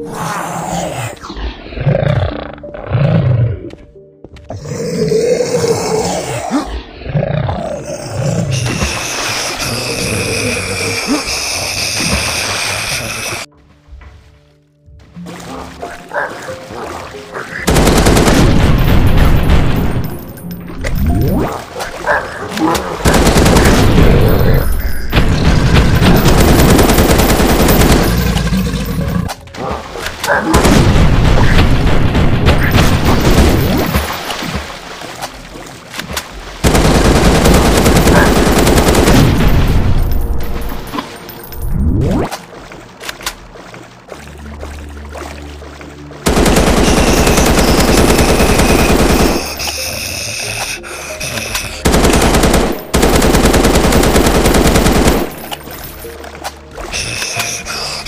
Huh?